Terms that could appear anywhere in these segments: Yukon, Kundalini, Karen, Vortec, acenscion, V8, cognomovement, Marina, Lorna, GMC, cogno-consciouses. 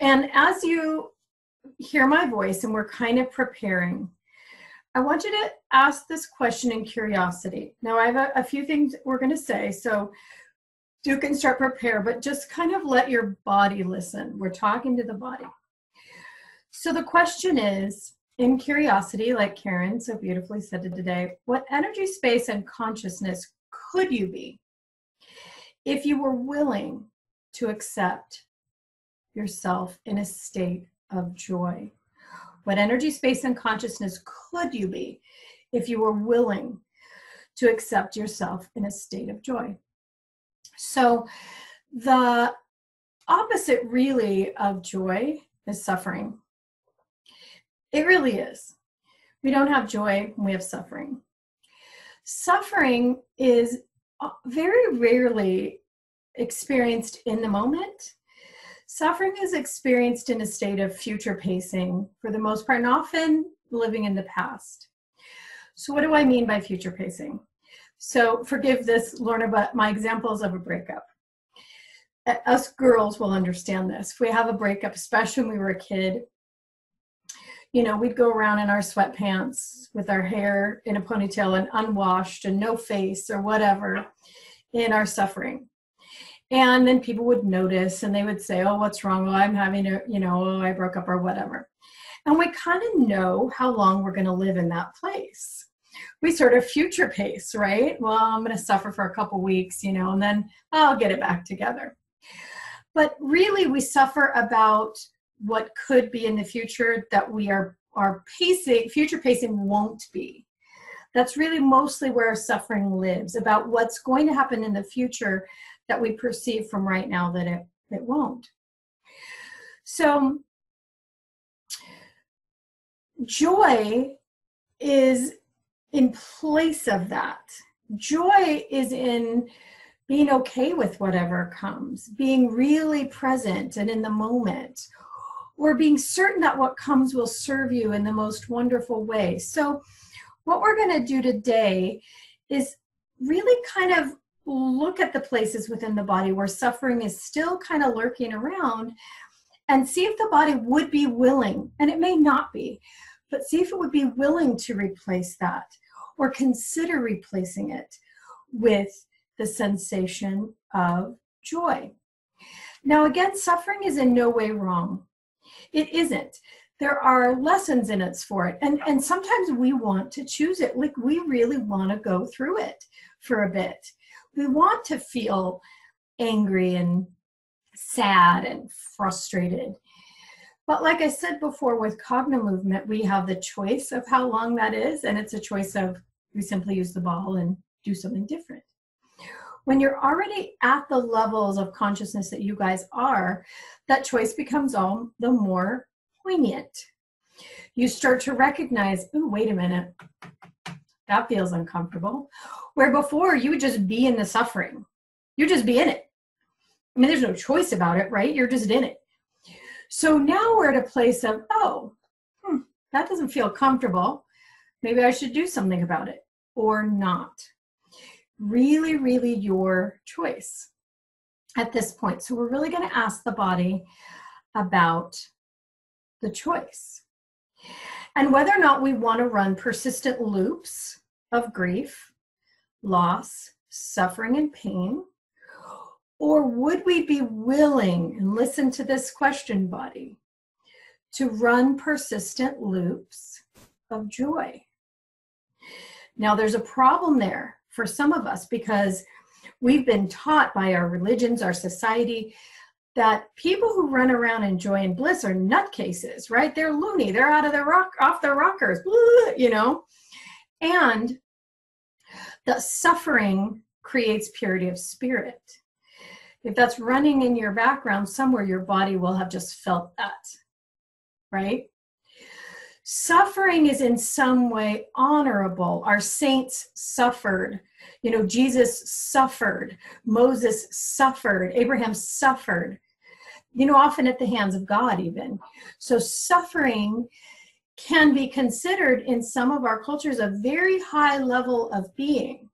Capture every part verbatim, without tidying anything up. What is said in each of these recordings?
And as you hear my voice and we're kind of preparing, I want you to ask this question in curiosity. Now, I have a, a few things we're going to say, so you can start prepare, but just kind of let your body listen. We're talking to the body. So the question is, in curiosity, like Karen so beautifully said it today, what energy, space, and consciousness could you be if you were willing to accept yourself in a state of joy? What energy, space, and consciousness could you be if you were willing to accept yourself in a state of joy? So the opposite really of joy is suffering. It really is. We don't have joy, we have suffering. Suffering is very rarely experienced in the moment. Suffering is experienced in a state of future pacing for the most part, and often living in the past. So what do I mean by future pacing? So forgive this, Lorna, but my examples of a breakup. Us girls will understand this. If we have a breakup, especially when we were a kid, you know, we'd go around in our sweatpants with our hair in a ponytail and unwashed and no face or whatever in our suffering. And then people would notice and they would say, oh, what's wrong? Oh, I'm having a, you know, oh, I broke up or whatever. And we kind of know how long we're going to live in that place. We sort of future pace, right? Well, I'm going to suffer for a couple weeks, you know, and then I'll get it back together. But really we suffer about what could be in the future that we are, are pacing, future pacing won't be. That's really mostly where our suffering lives, about what's going to happen in the future that we perceive from right now that it, it won't. So joy is in place of that. Joy is in being okay with whatever comes, being really present and in the moment, or being certain that what comes will serve you in the most wonderful way. So what we're going to do today is really kind of look at the places within the body where suffering is still kind of lurking around and see if the body would be willing, and it may not be, but see if it would be willing to replace that or consider replacing it with the sensation of joy. Now, again, suffering is in no way wrong. It isn't. There are lessons in it for it. And, and sometimes we want to choose it. Like we really want to go through it for a bit. We want to feel angry and sad and frustrated. But like I said before, with cognomovement, we have the choice of how long that is. And it's a choice of we simply use the ball and do something different. When you're already at the levels of consciousness that you guys are, that choice becomes all the more poignant. You start to recognize, oh, wait a minute, that feels uncomfortable. Where before you would just be in the suffering. You'd just be in it. I mean, there's no choice about it, right? You're just in it. So now we're at a place of, oh, hmm, that doesn't feel comfortable. Maybe I should do something about it or not. Really, really your choice at this point. So we're really going to ask the body about the choice and whether or not we want to run persistent loops of grief, loss, suffering, and pain, or would we be willing, and listen to this question, body, to run persistent loops of joy. Now there's a problem there for some of us because we've been taught by our religions, our society, that people who run around in joy and bliss are nutcases, right? They're loony. They're out of their rock, off their rockers, you know? And the suffering creates purity of spirit. If that's running in your background somewhere, your body will have just felt that, right? Suffering is in some way honorable. Our saints suffered. You know, Jesus suffered. Moses suffered. Abraham suffered. You know, often at the hands of God even. So suffering can be considered in some of our cultures a very high level of being.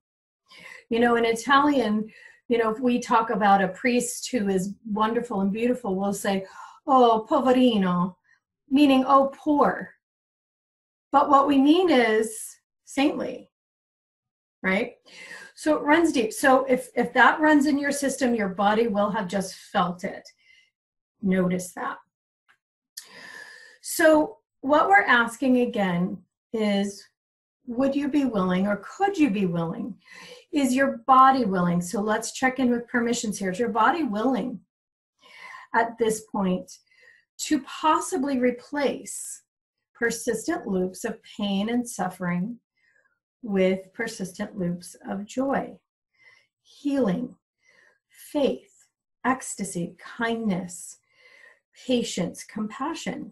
You know, in Italian, you know, if we talk about a priest who is wonderful and beautiful, we'll say, oh, poverino, meaning, oh, poor. But what we mean is saintly, right? So it runs deep. So if, if that runs in your system, your body will have just felt it. Notice that. So what we're asking again is, would you be willing, or could you be willing? Is your body willing? So let's check in with permissions here. Is your body willing at this point to possibly replace persistent loops of pain and suffering with persistent loops of joy, healing, faith, ecstasy, kindness, patience, compassion,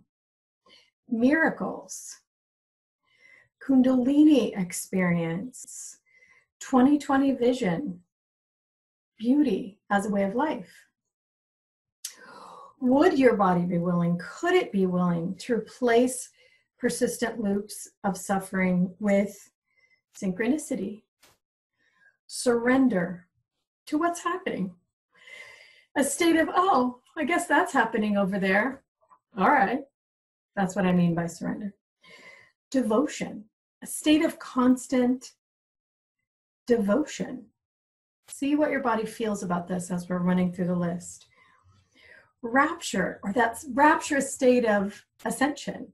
miracles, Kundalini experience, twenty twenty vision, beauty as a way of life? Would your body be willing, could it be willing to replace persistent loops of suffering with synchronicity, surrender to what's happening? A state of, oh, I guess that's happening over there. All right. That's what I mean by surrender. Devotion, a state of constant devotion. See what your body feels about this as we're running through the list. Rapture, or that rapturous state of ascension.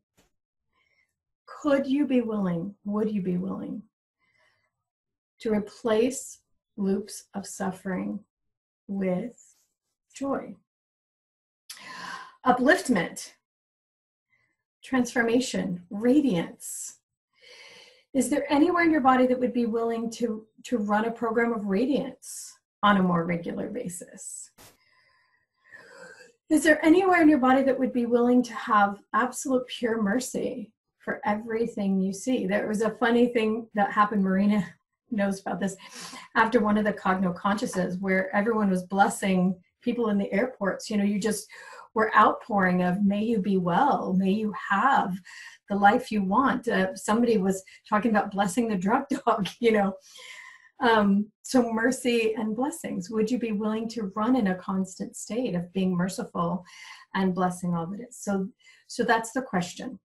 Could you be willing, would you be willing to replace loops of suffering with joy? Upliftment, transformation, radiance. Is there anywhere in your body that would be willing to, to run a program of radiance on a more regular basis? Is there anywhere in your body that would be willing to have absolute pure mercy for everything you see? There was a funny thing that happened, Marina knows about this, after one of the cogno-consciouses where everyone was blessing people in the airports. You know, you just were outpouring of, may you be well, may you have the life you want. Uh, somebody was talking about blessing the drug dog, you know. Um, so mercy and blessings. Would you be willing to run in a constant state of being merciful and blessing all that is? So, so that's the question.